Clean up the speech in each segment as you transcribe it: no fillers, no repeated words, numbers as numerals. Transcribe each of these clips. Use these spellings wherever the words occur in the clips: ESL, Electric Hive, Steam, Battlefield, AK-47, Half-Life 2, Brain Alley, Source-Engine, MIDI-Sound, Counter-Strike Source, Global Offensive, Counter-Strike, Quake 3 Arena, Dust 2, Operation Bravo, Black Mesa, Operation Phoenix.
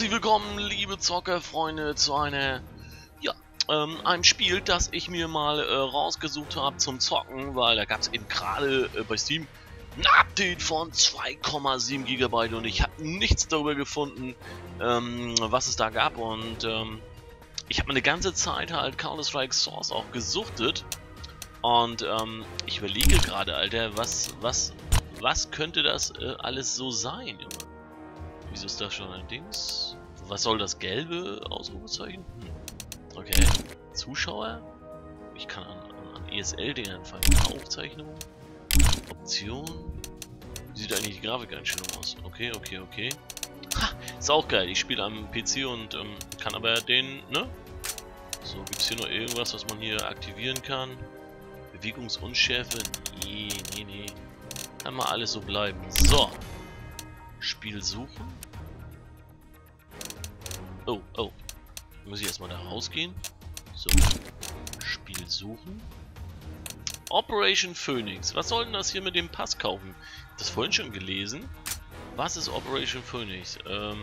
Herzlich willkommen, liebe Zockerfreunde, zu einer, ja, einem Spiel, das ich mir mal rausgesucht habe zum Zocken, weil da gab es eben gerade bei Steam ein Update von 2,7 GB und ich habe nichts darüber gefunden, was es da gab. Und ich habe eine ganze Zeit halt Counter-Strike Source auch gesuchtet und ich überlege gerade, Alter, was könnte das alles so sein? Wieso ist das schon ein Dings? Was soll das gelbe Ausrufezeichen? Okay. Zuschauer? Ich kann an ESL-Dingern fallen. Aufzeichnung. Option. Wie sieht eigentlich die Grafikeinstellung aus? Okay, okay, okay. Ha! Ist auch geil. Ich spiele am PC und kann aber den, ne? So, gibt's hier noch irgendwas, was man hier aktivieren kann? Bewegungsunschärfe? Nee, nee, nee. Kann mal alles so bleiben. So. Spiel suchen. Oh, oh. Muss ich erstmal da rausgehen. So. Spiel suchen. Operation Phoenix. Was soll denn das hier mit dem Pass kaufen? Das vorhin schon gelesen. Was ist Operation Phoenix? Ach,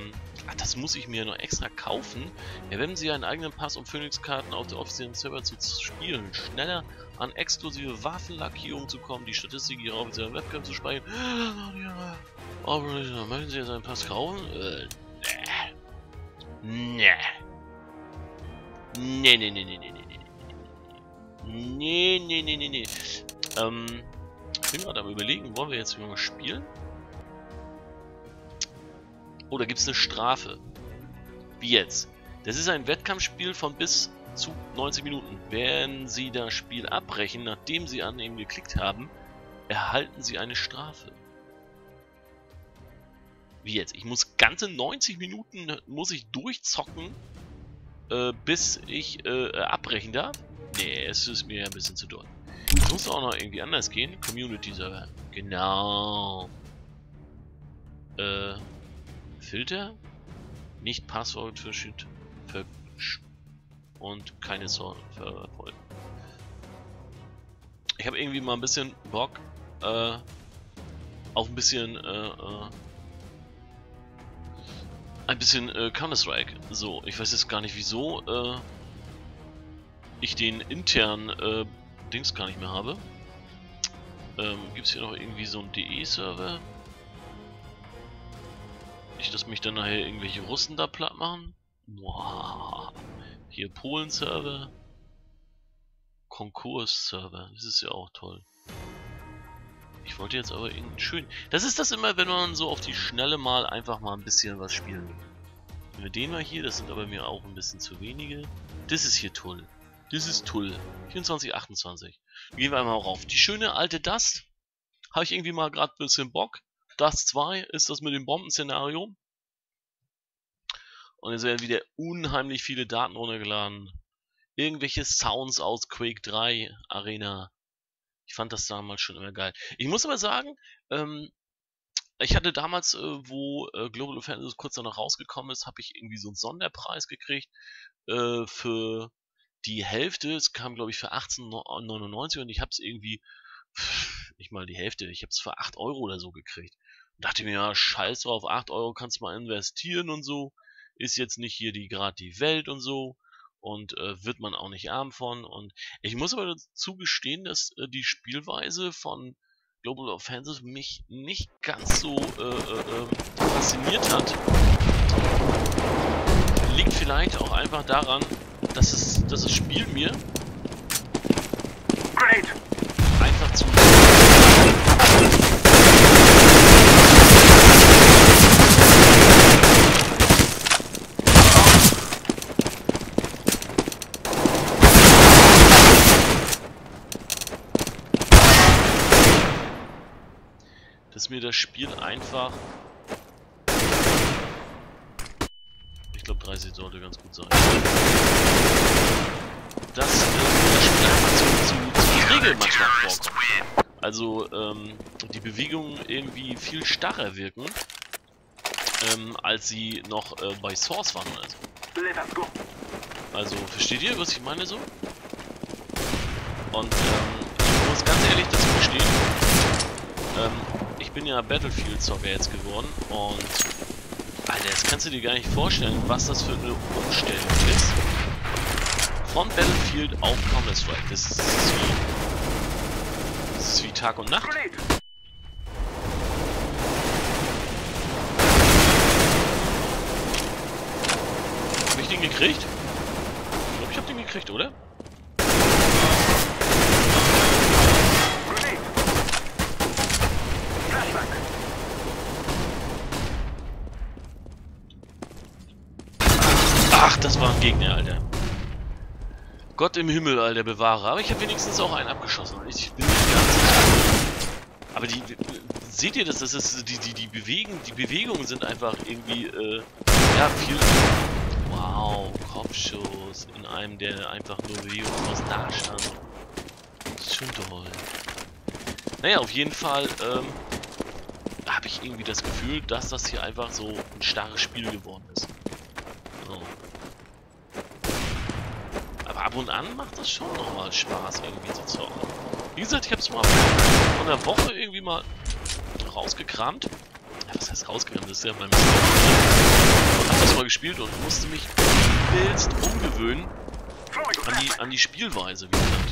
das muss ich mir noch extra kaufen. Erwerben Sie einen eigenen Pass, um Phoenix-Karten auf der offiziellen Server zu spielen. Schneller an exklusive Waffenlackierungen zu kommen, die Statistik Ihrer offiziellen Webcam zu speichern. Operation, möchten Sie jetzt einen Pass kaufen? Nee. Ich bin gerade am Überlegen, wollen wir jetzt mal spielen? Oh, da gibt es eine Strafe. Wie jetzt? Das ist ein Wettkampfspiel von bis zu 90 Minuten. Wenn Sie das Spiel abbrechen, nachdem Sie an ihm geklickt haben, erhalten Sie eine Strafe. Wie jetzt? Ich muss ganze 90 Minuten muss ich durchzocken, bis ich abbrechen darf? Nee, es ist mir ein bisschen zu doll. Es muss auch noch irgendwie anders gehen. Community-Server. Genau. Filter, nicht Passwort und keine Sorge verfolgen. Ich habe irgendwie mal ein bisschen Bock auf ein bisschen Counter-Strike. So, ich weiß jetzt gar nicht, wieso ich den internen Dings gar nicht mehr habe. Gibt es hier noch irgendwie so einen DE-Server? Nicht, dass mich dann nachher irgendwelche Russen da platt machen. Wow. Hier Polen-Server. Konkurs-Server. Das ist ja auch toll. Ich wollte jetzt aber irgendeinen schönen... Das ist das immer, wenn man so auf die Schnelle mal einfach mal ein bisschen was spielen will. Mit denen wir hier, das sind aber mir auch ein bisschen zu wenige. Das ist hier toll. Das ist toll. 24, 28. Gehen wir einmal rauf. Die schöne alte Dust. Habe ich irgendwie mal gerade ein bisschen Bock. Dust 2 ist das mit dem Bombenszenario. Und es werden wieder unheimlich viele Daten runtergeladen. Irgendwelche Sounds aus Quake 3 Arena. Ich fand das damals schon immer geil. Ich muss aber sagen, ich hatte damals, wo Global Offensive kurz danach rausgekommen ist, habe ich irgendwie so einen Sonderpreis gekriegt für die Hälfte. Es kam, glaube ich, für 18,99 € und ich habe es irgendwie... nicht mal die Hälfte, ich habe es für 8 € oder so gekriegt. Und dachte mir, ja, scheiß drauf, 8 € kannst du mal investieren und so. Ist jetzt nicht hier die Welt und so. Und wird man auch nicht arm von. Und ich muss aber dazu gestehen, dass die Spielweise von Global Offensive mich nicht ganz so fasziniert hat. Liegt vielleicht auch einfach daran, dass das Spiel mir einfach zu... dass mir das Spiel einfach... Ich glaube 30 sollte ganz gut sein. Dass das Spiel einfach zu regeln manchmal vorkommt. Also die Bewegungen irgendwie viel starrer wirken, als sie noch bei Source waren oder so. Also versteht ihr, was ich meine so? Und ich muss ganz ehrlich dazu verstehen, ich bin ja Battlefield-Zocker jetzt geworden und Alter, das kannst du dir gar nicht vorstellen, was das für eine Umstellung ist. Von Battlefield auf Counter-Strike. Das ist wie Tag und Nacht. Hab ich den gekriegt? Ich glaube, ich hab den gekriegt, oder? Ach, das war ein Gegner, Alter. Gott im Himmel, Alter, bewahre. Aber ich habe wenigstens auch einen abgeschossen. Ich bin nicht ganz. Aber die... Seht ihr das? Das ist... Die Bewegungen sind einfach irgendwie... ja, viel... Wow, Kopfschuss. In einem, der einfach nur bewegungslos da stand. Schön toll. Naja, auf jeden Fall... habe ich irgendwie das Gefühl, dass das hier einfach so ein starres Spiel geworden ist. So. Ab und an macht das schon nochmal Spaß, irgendwie zu zocken. Wie gesagt, ich hab's mal vor einer Woche irgendwie mal rausgekramt. Ja, was heißt rausgekramt? Das ist ja mein Mist. Ich hab das mal gespielt und musste mich übelst umgewöhnen an die Spielweise, wie gesagt.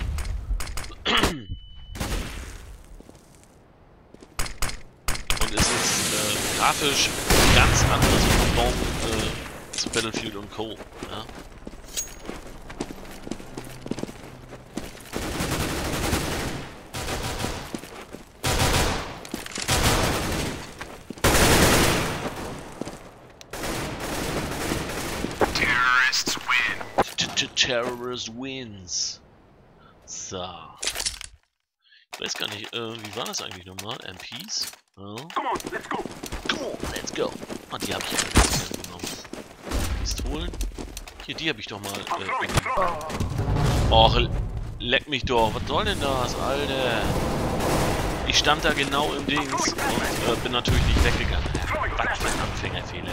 Und es ist grafisch ganz anders vom zu Battlefield und Co. Ja? Terrorist wins. So. Ich weiß gar nicht, wie war das eigentlich nochmal? MPs? Oh. Come on, let's go! Come on, let's go! Ah, die habe ich ja genommen. Pistolen? Hier, die habe ich doch mal. Och, leck mich doch. Was soll denn das, Alter? Ich stand da genau im Dings und bin natürlich nicht weggegangen. Was für ein Anfängerfehler.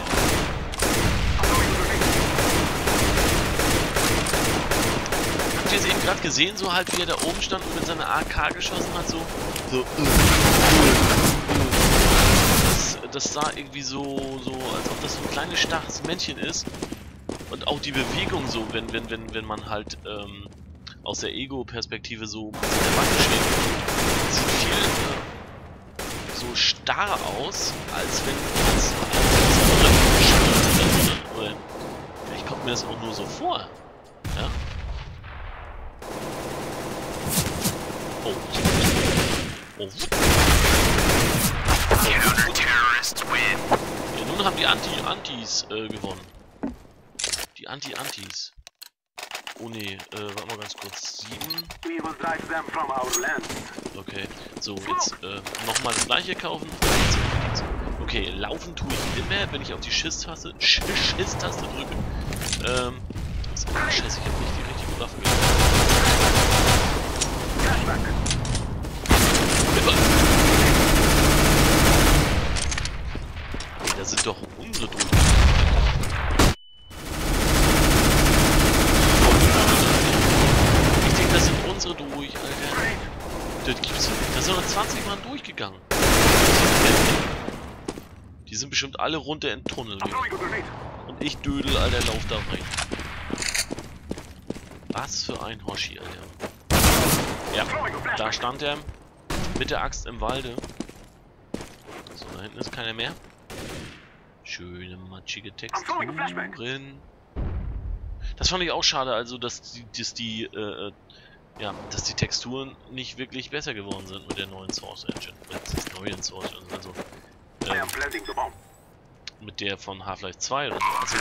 Ich habe es eben gerade gesehen, so halt wie er da oben stand und mit seiner AK geschossen hat, so das sah irgendwie so, als ob das so ein kleines starres Männchen ist. Und auch die Bewegung so, wenn man halt aus der Ego-Perspektive so in der Wand steht, sieht viel so starr aus, als wenn das andere spielt. Vielleicht kommt mir das auch nur so vor. Ja? Oh. Oh. Ja, nun haben die Antis gewonnen. Die Antis. Oh ne, warte mal ganz kurz. 7. Okay, so, jetzt nochmal das gleiche kaufen. Okay, laufen tue ich immer, wenn ich auf die Schiss-Taste drücke. Scheiße, ich hab nicht die richtige Waffe genommen. Hey, da sind doch unsere Drohnen. Ich denke, das sind unsere durch, Alter. Das gibt's ja nicht. Da sind noch 20 Mann durchgegangen. Die sind bestimmt alle runter in den Tunnel gegangen. Und ich dödel, Alter, lauf da rein. Was für ein Hoshi, Alter. Ja, da stand er mit der Axt im Walde. So, da hinten ist keiner mehr. Schöne, matschige Texturen. Das fand ich auch schade, also dass die Texturen nicht wirklich besser geworden sind mit der neuen Source-Engine. Mit der von Half-Life 2 oder so. Also,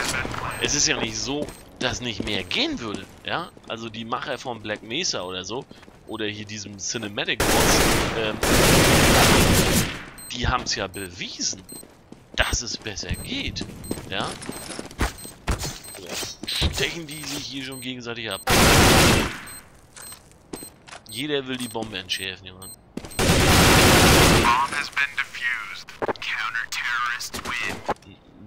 es ist ja nicht so, dass nicht mehr gehen würde, ja? Also die Macher von Black Mesa oder so, oder hier diesem Cinematic Boss, die haben es ja bewiesen, dass es besser geht, ja? Stechen die sich hier schon gegenseitig ab. Jeder will die Bombe entschärfen, Junge.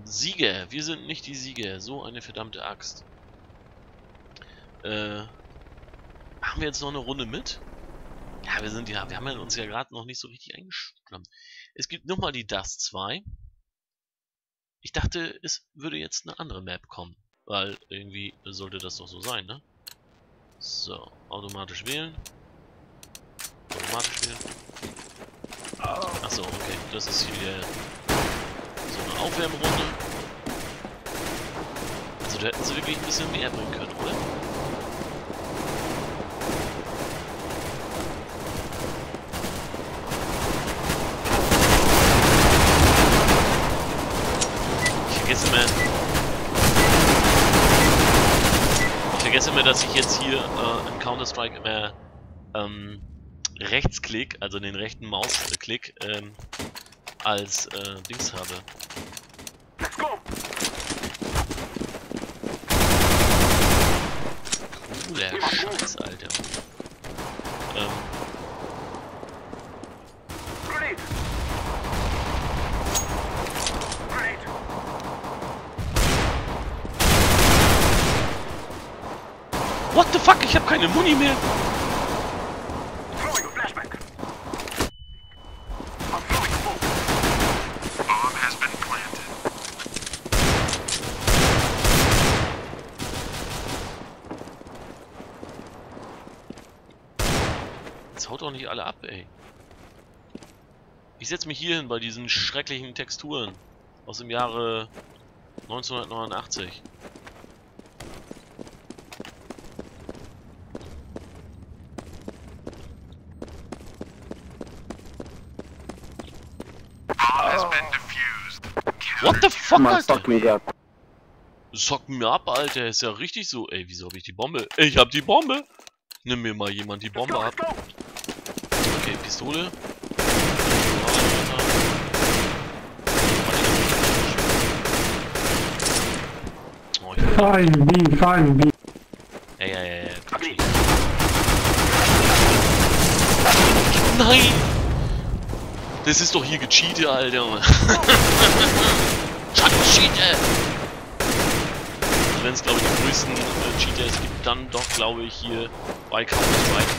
Sieger, wir sind nicht die Sieger. So eine verdammte Axt. Machen wir jetzt noch eine Runde mit? Ja, wir haben ja uns ja gerade noch nicht so richtig eingeschlammt. Es gibt nochmal die Dust 2. Ich dachte, es würde jetzt eine andere Map kommen. Weil irgendwie sollte das doch so sein, ne? So, automatisch wählen. Automatisch wählen. Achso, okay. Das ist hier so eine Aufwärmrunde. Also da hätten sie wirklich ein bisschen mehr bringen können, oder? Ich vergesse immer, dass ich jetzt hier im Counter-Strike immer Rechtsklick, also den rechten Mausklick als Dings habe. Let's go. Cooler Scheiß, Alter. What the fuck? Ich hab keine Muni mehr! Jetzt haut doch nicht alle ab, ey. Ich setz mich hier hin bei diesen schrecklichen Texturen aus dem Jahre 1989. What the fuck, Alter? Sock mich ab. Sock mir ab, Alter. Ist ja richtig so. Ey, wieso hab ich die Bombe? Ich hab die Bombe. Nimm mir mal jemand die Bombe ab. Okay, Pistole. Oh, Fine, B. Ey, Quatsch. Nein! Das ist doch hier gecheatet, Alter. Cheater! Wenn es, glaube ich, die größten Cheaters gibt, dann doch, glaube ich, hier bei Counter-Strike.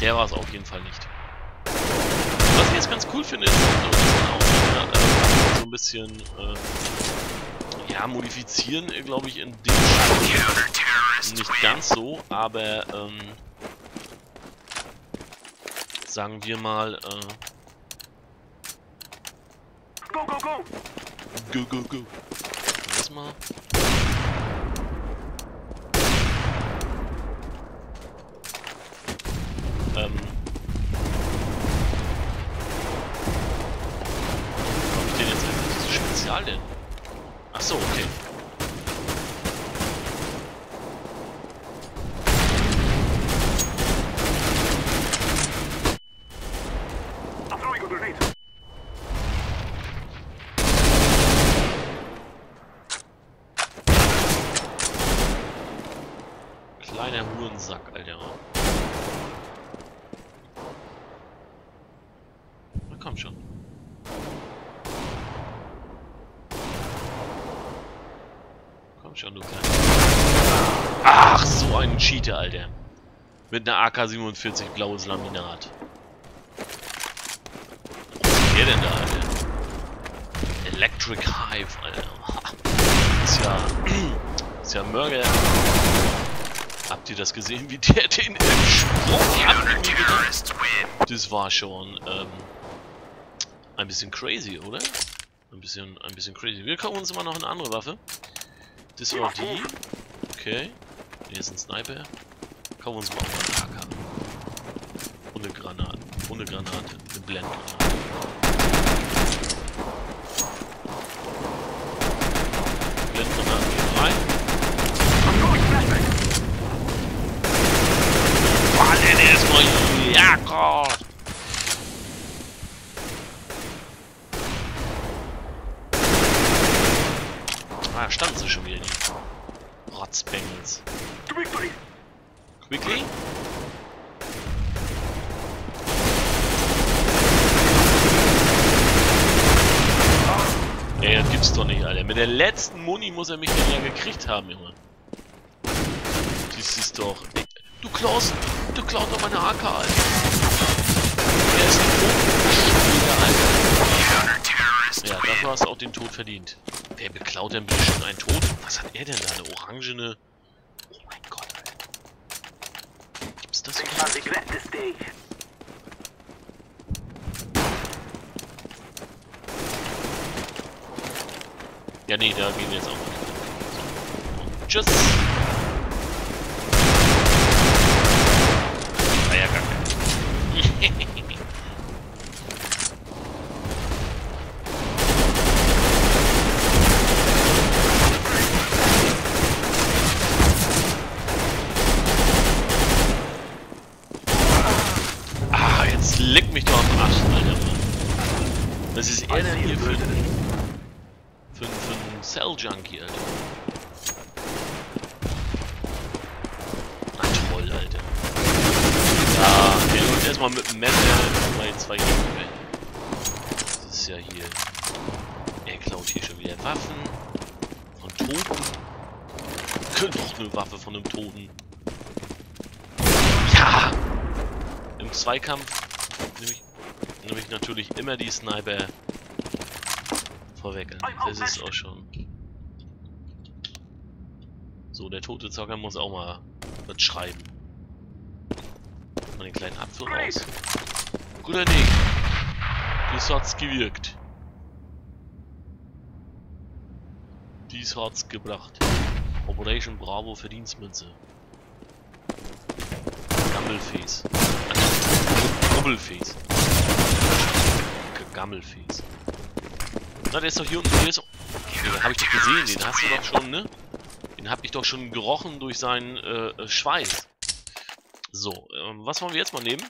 Der war es auf jeden Fall nicht. Was ich jetzt ganz cool finde, ist, dass man auch so ein bisschen ja, modifizieren, glaube ich, in dem Spiel. Nicht ganz so, aber sagen wir mal, Go, go, go! Lass mal. Hab ich den jetzt einfach so spezial denn? Achso, okay. Kleiner Hurensack, Alter. Na komm schon. Komm schon, du Kleiner. Ach, so ein Cheater, Alter. Mit einer AK-47 blaues Laminat. Was ist der denn da, Alter? Electric Hive, Alter. Ist ja Mörder. Habt ihr das gesehen, wie der den im Sprung abgeht? Das war schon ein bisschen crazy, oder? Ein bisschen crazy. Wir gucken uns mal noch eine andere Waffe. Das war die. Okay. Hier ist ein Sniper. Kaufen wir uns mal auch mal eine AK. Und eine Granate. Eine Blendgranate. Blendgranate geht rein. Ja, Gott! Ah, standen sie schon wieder, die Rotzbengels. Quickly? Ey, das gibt's doch nicht, Alter. Mit der letzten Muni muss er mich denn ja gekriegt haben, Junge. Das ist doch... Ey, du klaust doch meine AK, Alter. Der ist ein Bogenschütze, Alter. Ja, dafür hast du auch den Tod verdient. Wer beklaut denn bitte schon einen Tod? Was hat er denn da? Eine orangene... Oh mein Gott, Alter. Gibt's das nicht? Ja, nee, da gehen wir jetzt auch nicht. Tschüss! Ah ja, gar kein. Leck mich doch am Arsch, Alter. Das ist eher hier für einen Cell-Junkie, Alter. Ein Troll, Alter. Ah, der läuft erstmal mit dem Map, bei zwei Gegner. Das ist ja hier. Er klaut hier schon wieder Waffen von Toten. Könnte auch eine Waffe von einem Toten. Ja! Im Zweikampf nehme ich natürlich immer die Sniper vorweg an. Das ist auch schon. So, der tote Zocker muss auch mal was schreiben. Mal den kleinen Apfel raus. Guter Ding. Dies hat's gewirkt. Dies hat's gebracht. Operation Bravo für Dienstmünze. Gammelface. Gammelfies. Gammelfies. Na, der ist doch hier unten. Der ist doch... Den hab ich doch gesehen, den hast du doch schon, ne? Den hab ich doch schon gerochen durch seinen Schweiß. So, was wollen wir jetzt mal nehmen?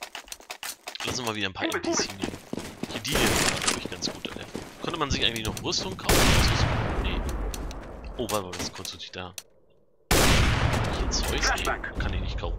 Lassen wir mal wieder ein paar NPC nehmen. Hier, die hier glaube ich ganz gut, Alter. Könnte man sich eigentlich noch Rüstung kaufen? Nee. Oh, warte mal, das ist kurz nicht da. Hier Zeugs nehmen. Kann ich nicht kaufen.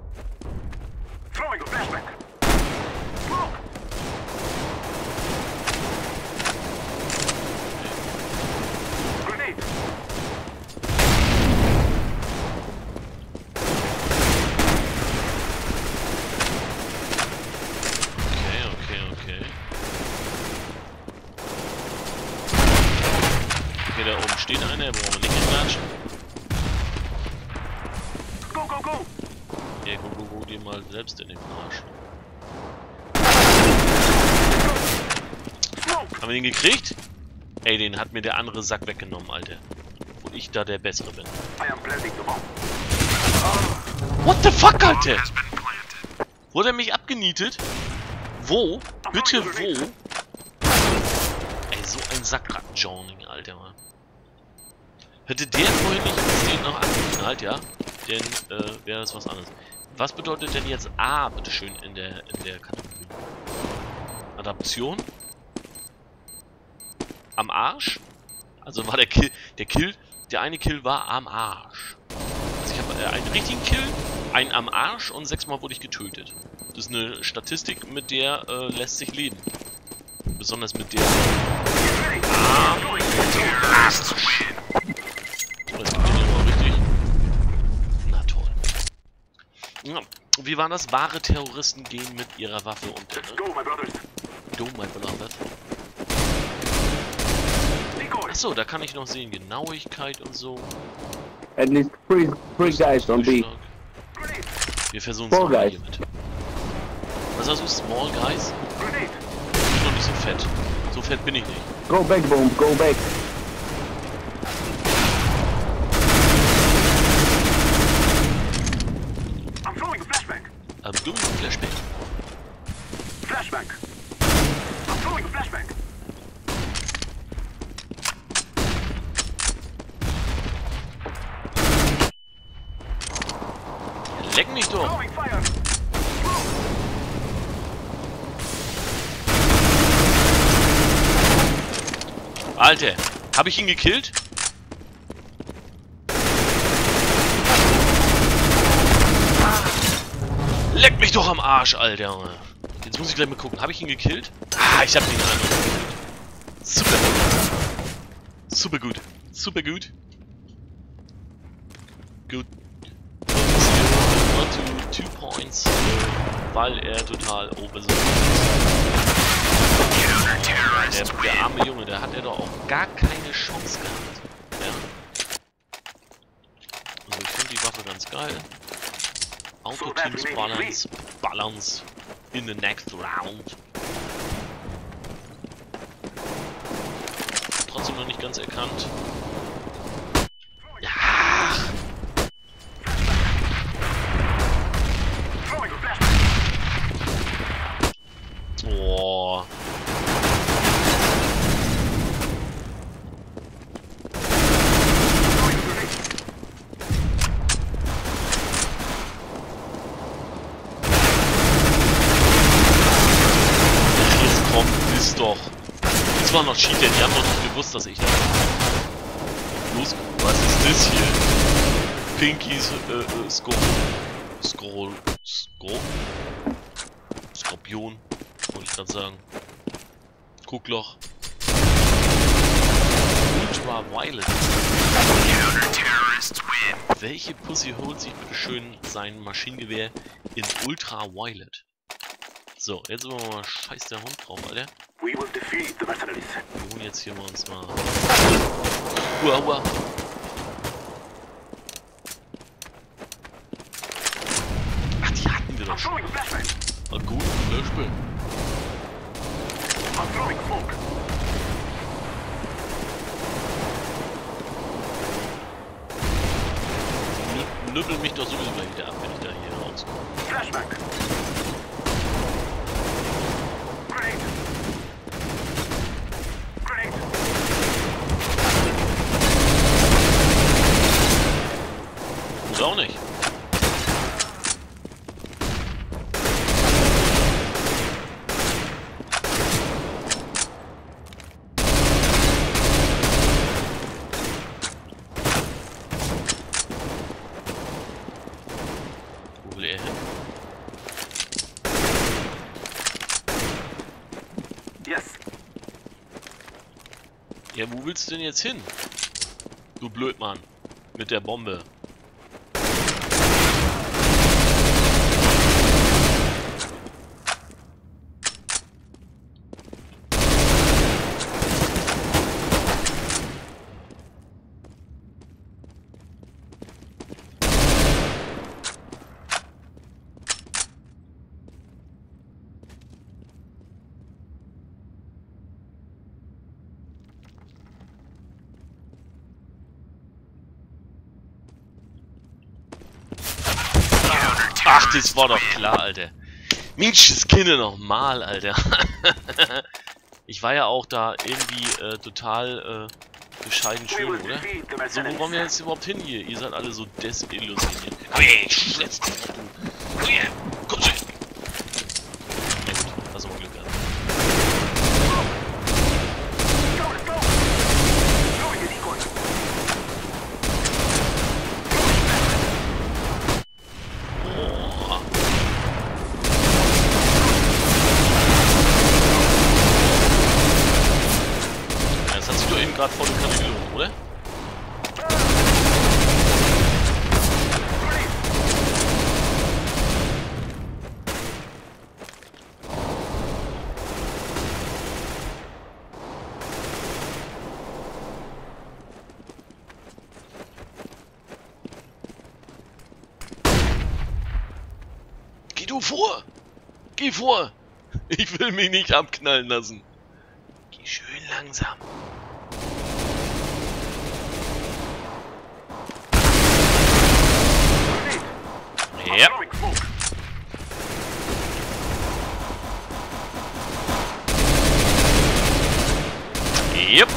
Okay, da oben steht einer, den brauchen wir nicht entlatschen. Go, go, go! Ja, go, die mal selbst in den Arsch. Haben wir den gekriegt? Ey, den hat mir der andere Sack weggenommen, Alter. Und ich da der Bessere bin. What the fuck, Alter? Wurde er mich abgenietet? Wo? Bitte wo? Ey, so ein Sackrack-Journing, Alter, Mann. Hätte der vorhin nicht den noch abgeknallt, ja? Denn, wäre das was anderes. Was bedeutet denn jetzt A, bitteschön, in der Kategorie? Adaption? Am Arsch? Also war der eine Kill war am Arsch. Also ich habe einen richtigen Kill, einen am Arsch und 6-mal wurde ich getötet. Das ist eine Statistik, mit der lässt sich leben. Besonders mit der Arsch. So, das gibt den ja mal richtig. Na toll. Ja, wie war das? Wahre Terroristen gehen mit ihrer Waffe um. Go, my beloved. Achso, da kann ich noch sehen, Genauigkeit und so. At least three guys on B. Wir versuchen es mal hier mit. Was hast du? Small guys? Ich bin noch nicht so fett. So fett bin ich nicht. Go back, boom, go back. I'm throwing a flashback. I'm doing a flashback. Flashback. I'm throwing a flashback. Leck mich doch! Alter, hab ich ihn gekillt? Leck mich doch am Arsch, Alter! Jetzt muss ich gleich mal gucken. Hab ich ihn gekillt? Ah, ich hab den anderen gekillt. Super! Super gut! Super gut! Gut! 2 Points, weil er total oben ist. Der arme Junge, da hat er doch auch gar keine Chance gehabt. Ja. Also ich finde die Waffe ganz geil. Auto-Teams balance in the next round. Trotzdem noch nicht ganz erkannt. Ja. Oh. Doch. Das war noch Cheater, die haben doch nicht gewusst, dass ich da bin. Los, was ist das hier? Pinkies Skorpion, wollte ich gerade sagen. Guckloch. Ultra Violet. Welche Pussy holt sich bitte schön sein Maschinengewehr in Ultra Violet? So, jetzt sind wir mal scheiß der Hund drauf, Alter. Wir holen jetzt hier mal uns mal. Uah. Ach, die hatten wir doch schon. War gut, wir spielen. Die nüppeln mich doch sowieso gleich wieder ab, wenn ich da hier rauskomme. Flashback! Auch nicht. Wo will er hin? Yes. Ja, wo willst du denn jetzt hin? Du Blödmann. Mit der Bombe. Ach, das war doch klar, Alter. Mensch, das Kinder nochmal, Alter. Ich war ja auch da irgendwie total bescheiden schön, oder? So, wo wollen wir jetzt überhaupt hin hier? Ihr seid alle so desillusioniert. Komm her, ich schätze dich, du. Komm her, komm schön. Na gut, lass uns mal Glück haben. Gerade volle Kanäle, oder? Geh du vor! Geh vor! Ich will mich nicht abknallen lassen. Geh schön langsam. Ja. Yep.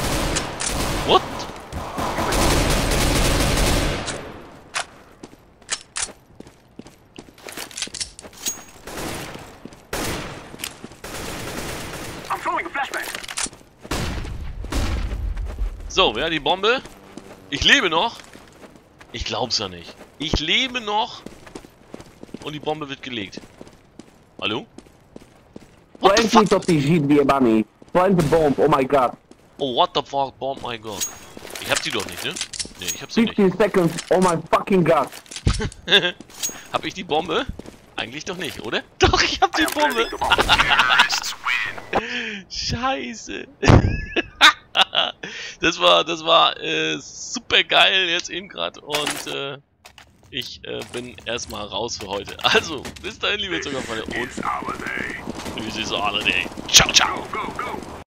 What? I'm throwing a flashback. So, wer hat die Bombe? Ich lebe noch. Ich glaub's ja nicht. Ich lebe noch. Und die Bombe wird gelegt. Hallo? What the fuck? Plant the bomb, oh my god. Oh, what the fuck, bomb, my god. Ich hab die doch nicht, ne? Ne, ich hab sie nicht. 15 seconds, oh my fucking god. Hab ich die Bombe? Eigentlich doch nicht, oder? Doch, ich hab die Bombe. Scheiße. Das war super geil jetzt eben gerade und ich bin erstmal raus für heute. Also, bis dahin, liebe Zuckerfreunde, und this is our day. Ciao, ciao. Go, go, go.